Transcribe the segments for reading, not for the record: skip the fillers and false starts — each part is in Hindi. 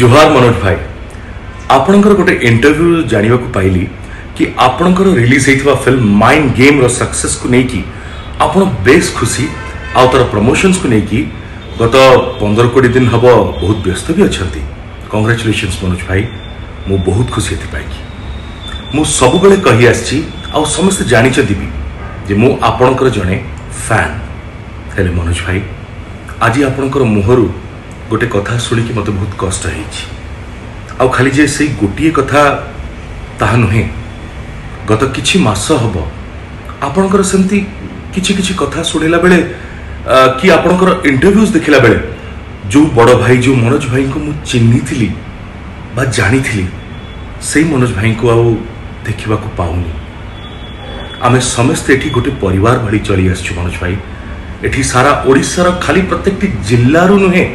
जोहार मनोज भाई आपणकर गोटे इंटरव्यू जाना पाइली कि आपणकर रिलीज होता फिल्म माइंड गेम रो सक्सेस को लेकिन आपड़ बेस खुशी आर प्रमोशन्स को लेकिन गत 15-20 दिन हम बहुत व्यस्त भी अच्छा। कंग्रेचुलेशन्स मनोज भाई मु बहुत खुशी एपाई मु सबुबले कही आउ समस्ते जानी भी मु आपणकर जड़े फैन हेले मनोज भाई आज आपणकर मुहर गोटे कथा शुणिकी मत बहुत कष्ट हो खाली जे से गोटे कथा ता नुहे गत किछि मास हम आपणकर सेमती किछि किछि कथा शुणिला बेले कि आपणकर इंटरव्यूज देखला बेले जो बड़ भाई जो मनोज भाई को मु चिन्ही थिली बा जानी थिली से मनोज भाई को आउ देखिबा को पाउनी। आमे समस्त एठी गोटे परिवार भली चली आसछु मनोज भाई एठी सारा ओडिसा रा खाली प्रत्येक जिल्ला रु नुहे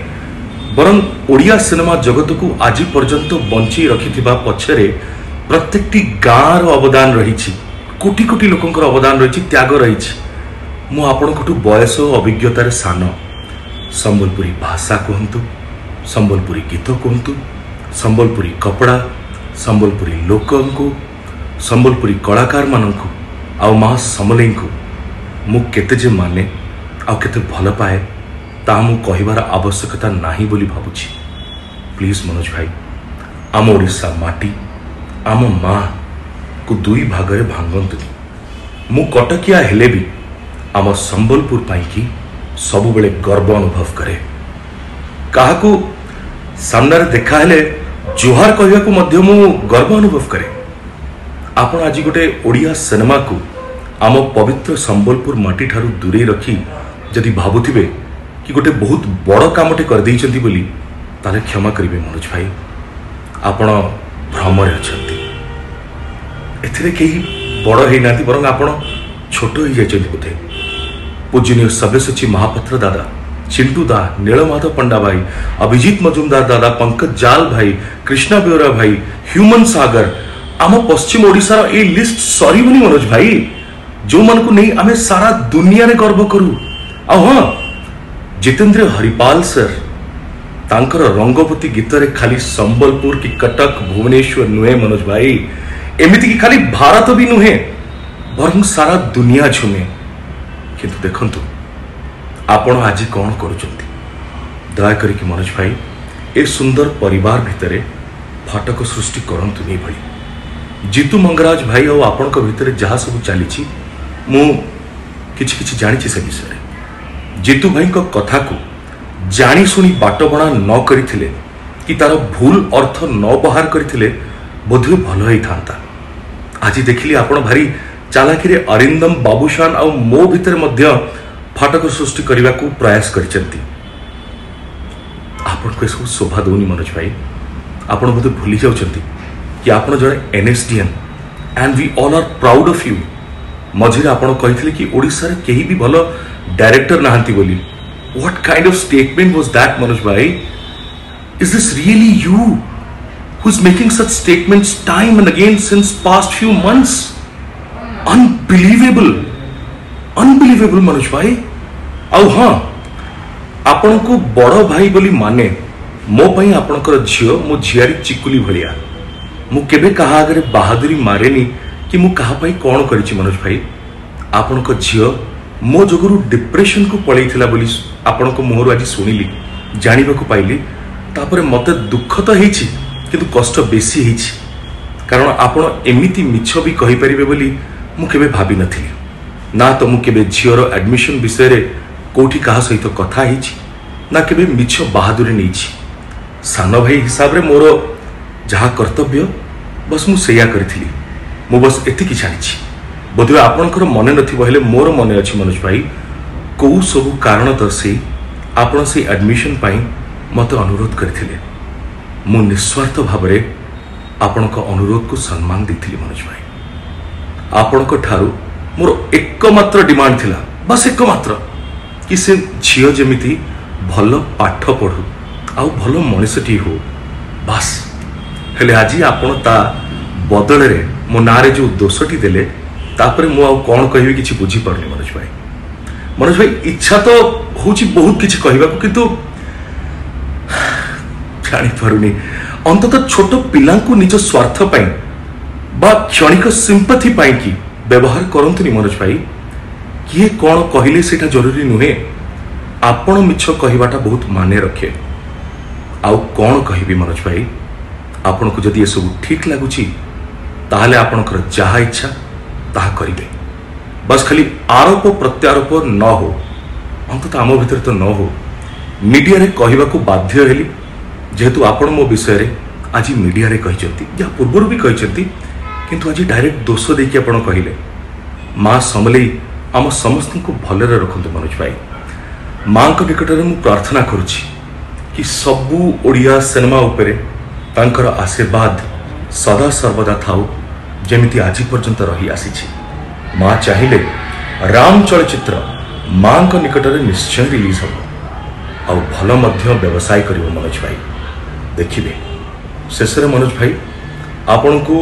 बरं ओडिया सिनेमा जगत को आज पर्यंत बंची रखि पछरे प्रत्येकटी गाँव रवदान रही कोटि कोटि लोकंर अवदान रही त्याग रही। मु आपणकठू बयस और अभिज्ञतार सान संबलपुरी भाषा कहतु संबलपुरी गीत कहतु संबलपुरी कपड़ा संबलपुरी लोक संबलपुरी कलाकार मानू आउ माँ समले को मु केते माने आते भल पाए ता मु कहबार आवश्यकता नहीं बोली भावुछि। प्लीज मनोज भाई आम ओडिशा माटी आम माँ को दुई भागरे भांगंतुनी मु कटकिया हेले भी आम संबलपुर पाइकी सबुबले गर्व अनुभव करे क्या सामनार देखा हेले जोहार कहवा को मध्य मु गर्व अनुभव करे। आपण आज गोटे ओडिया सिनेमा को आम पवित्र संबलपुर माटी ठारू दूरे रखी जदि भावुथिबे कि गोटे बहुत बड़ कामटे करदेइछंती बोली ताले क्षमा करिवे मनोज भाई आपण भ्रमरे अछंती एथिरे केही बड़ है ना बरं आप छोट हो जाइए बोधे। पूजनीय सब्यसाची महापात्र दादा चिंटू दा नीलमाधव पंडा भाई अभिजीत मजुमदार दादा पंकज जाल भाई कृष्णा बेहरा भाई ह्यूमन सागर आम पश्चिम ओडिशार ए लिस्ट सरीबनी मनोज भाई जो मानक नहीं आम सारा दुनिया रे गर्व करू। आ हाँ जितेंद्र हरिपाल सर तांकर रंगवती गीतरे खाली संबलपुर की कटक भुवनेश्वर नुहे मनोज भाई एमिति की खाली भारत भी नुहे बरं सारा दुनिया झुमे। किंतु देखंतु आपण आज कौन करुचंती दया करिकि मनोज भाई ए सुंदर परिवार भितरे फाटक सृष्टि करंतु नै भई। जीतू मंगराज भाई और आपणक भितरे जहा सब चली मु किछि किछि जानिछि से विषय जीतू भाई को कथा को जानी सुनी बाटबणा न करिथिले कि तार भूल अर्थ न बाहर करिथिले बोधे भल होई थांता। आज देखिली आपण भारी चालाकी रे अरिंदम बाबूशान आउ मो भितर मध्य फाटक सृष्टि करने को प्रयास करिसेंती आपण को सब शोभा दौनी मनोज भाई आपण बोधे भूली जाउचंती कि आपण जने एनएसडीएन and we all are proud of you. मझे आपण कहिथिले कि ओडिसा रे केही भी भल डायरेक्टर नाहंती बोली what kind of statement was that Manoj भाई is this really you who's making such statements time and again since past few months? Unbelievable, unbelievable Manoj भाई। आउ हाँ आपण को बड़ भाई बोली माने मो पई आपणकर झियो मो झियारी चिकुली भलिया मु केबे कहा आगे बहादुरी मारेनी कि मु कहा पई कौन करिछि मनोज भाई। आपण को झियो मो जगुरु डिप्रेशन को पळैथिला बोली आपण को मोहर आज सुनिली जानिबा को पाइली तापर मते दुख तो हेछि किंतु कष्ट बेसी हेछि कारण आपण एमिति मिछ भी कहि परिबे बोली मु केबे भाबी नथिली ना तो मु केबे झियर एडमिशन विषय रे कोठी कहा सहित कथा हेछि ना केबे मिछ बहादुरी नेछि। सान भाई हिसाब रे मोर जहा कर्तव्य बस मु सेया करथिली मु बस एतिकि जानिछि बोधे आपणकर मन नथिबो हेले मोर मन अछि मनोज भाई को सब कारण दर्शि आपण से एडमिशन पाई मते अनुरोध करथिले मु निस्वार्थ भाव में आपण को अनुरोध को सम्मान देती मनोज भाई। आपण को ठारू मोर एकमात्र डिमांड थिला बस एकमात्र कि से झियो जेमिति भल पाठ पढ़ू आउ भल मनिषटी हो बस हेले आज आपण ता बदल रे मो नारे जो दोषटी देले तापर मु आउ कोन कहबे किछि बुझी पड़ले मनोज भाई। मनोज भाई इच्छा तो होछि बहुत किछि कहबा किंतु जानी परुनी अंततः छोट पिलांकु निज स्वार्थ पाई बा क्षणिक सिंपथी पाई कि व्यवहार करंतुनी मनोज भाई। किए कौन कहले सेटा जरूरी नुहे, आपण मिछ कहवाटा बहुत माने रखे। आउ कौन कहबी मनोज भाई, आपण को जदि ए सब ठीक लगुची ताहले आपणकर जहा इच्छा ताहा करिबे। बस खाली आरोप प्रत्यारोप न हो, अंततः आम भितर तो न हो। मीडिया रे कहवा को बाध्य हेली जेहेतु आपण मो विषय रे आज मीडिया रे कहिसेंती, या पूर्व भी कहिसेंती, किंतु आज डायरेक्ट दोष देके आपण कहिले। माँ समलेई आम समस्त को भलरे रखंतु मनोज भाई। माँ को निकटरे मु प्रार्थना करुछि कि सबु ओडिया सिनेमा उपरे तांकर आशीर्वाद सदा सर्वदा थाउ, जेमिति आज पर्यंत रही आसीछि। माँ चाहिले राम चलचित्र माँ को निकटरे निश्चय रिलीज हो आउ भल मध्य व्यवसाय करिवो मनोज भाई। देखिबे शेषरे मनोज भाई आपनकु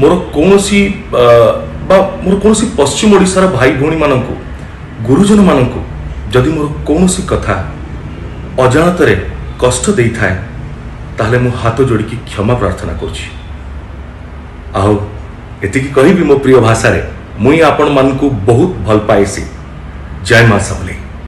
मोर कौनसी मोर कौनसी पश्चिम ओडिशार भाई भौणी मानकु गुरुजन मानकु जदि मोर कौनसी कथा अजाणतरे कष्ट देई थाए ताहले मु हाथ जोड़ी की क्षमा प्रार्थना करछि। आउ एतिकी कहिबी मो प्रिय भाषा रे मुई आपण मानकु बहुत भल पाएसी। जय मां सबले।